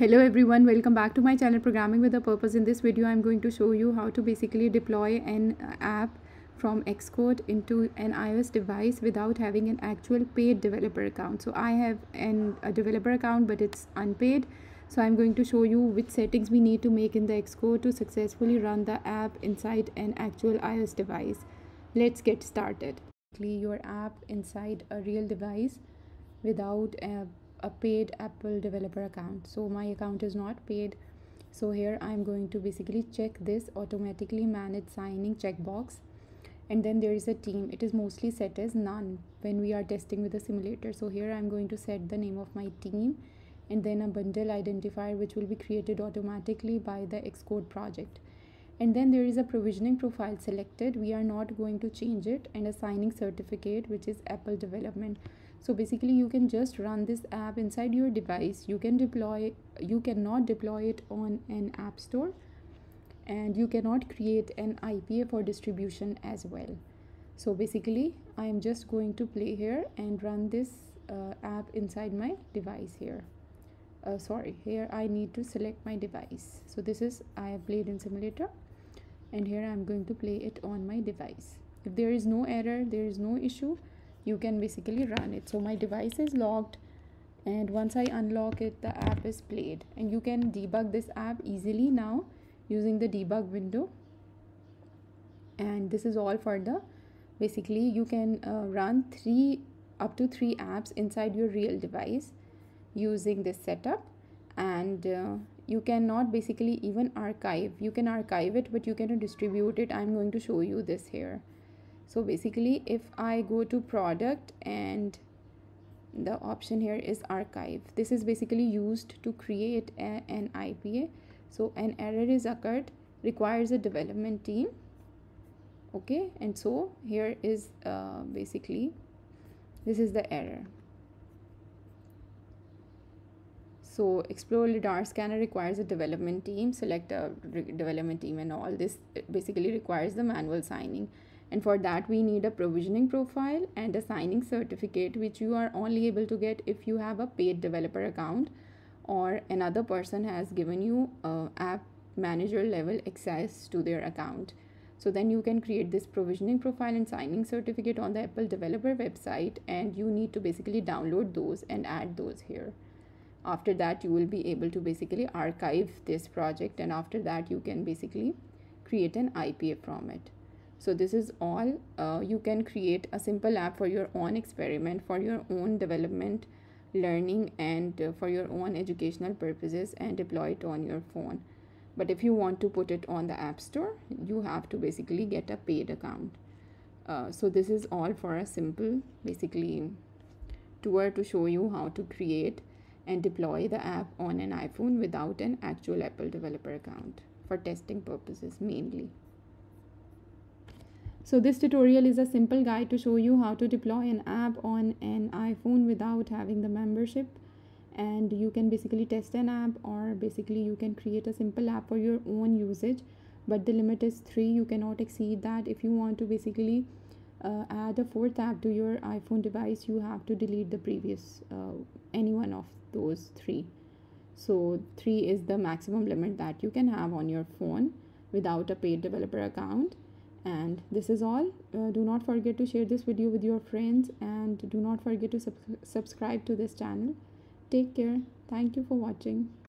Hello everyone, welcome back to my channel Programming with a Purpose. In this video I'm going to show you how to basically deploy an app from Xcode into an iOS device without having an actual paid developer account. So I have a developer account but it's unpaid, so I'm going to show you which settings we need to make in the Xcode to successfully run the app inside an actual iOS device. Let's get started. Your app inside a real device without a paid Apple developer account. So my account is not paid, so here I'm going to basically check this automatically manage signing checkbox, and then there is a team. It is mostly set as none when we are testing with the simulator, so here I'm going to set the name of my team and then a bundle identifier which will be created automatically by the Xcode project. And then there is a provisioning profile selected. We are not going to change it, and a signing certificate which is Apple development. So basically you can just run this app inside your device. You cannot deploy it on an App Store, and you cannot create an IPA for distribution as well. So basically I am just going to play here and run this app inside my device here. Here I need to select my device. So this is, I have played in simulator, and here I'm going to play it on my device. If there is no error, there is no issue, you can basically run it. So my device is locked, and once I unlock it, the app is played, and you can debug this app easily now using the debug window. And this is all for the, basically you can run up to three apps inside your real device using this setup. And you cannot basically even archive. You can archive it, but you cannot distribute it. I'm going to show you this here. So basically if I go to product, and the option here is archive, this is basically used to create an IPA. So an error is occurred, requires a development team. Okay, and so here is basically this is the error. So explore LiDAR scanner requires a development team, select a development team, and all this basically requires the manual signing. And for that we need a provisioning profile and a signing certificate, which you are only able to get if you have a paid developer account or another person has given you app manager level access to their account. So then you can create this provisioning profile and signing certificate on the Apple developer website, and you need to basically download those and add those here. After that you will be able to basically archive this project, and after that you can basically create an IPA from it. So this is all. You can create a simple app for your own experiment, for your own development, learning, and for your own educational purposes, and deploy it on your phone. But if you want to put it on the App Store, you have to basically get a paid account. So this is all for a simple basically tour to show you how to create and deploy the app on an iPhone without an actual Apple developer account, for testing purposes mainly. So this tutorial is a simple guide to show you how to deploy an app on an iPhone without having the membership, and you can basically test an app, or basically you can create a simple app for your own usage, but the limit is 3. You cannot exceed that. If you want to basically add a 4th app to your iPhone device, you have to delete the previous any one of those 3. So 3 is the maximum limit that you can have on your phone without a paid developer account. And this is all. Do not forget to share this video with your friends, and do not forget to subscribe to this channel. Take care. Thank you for watching.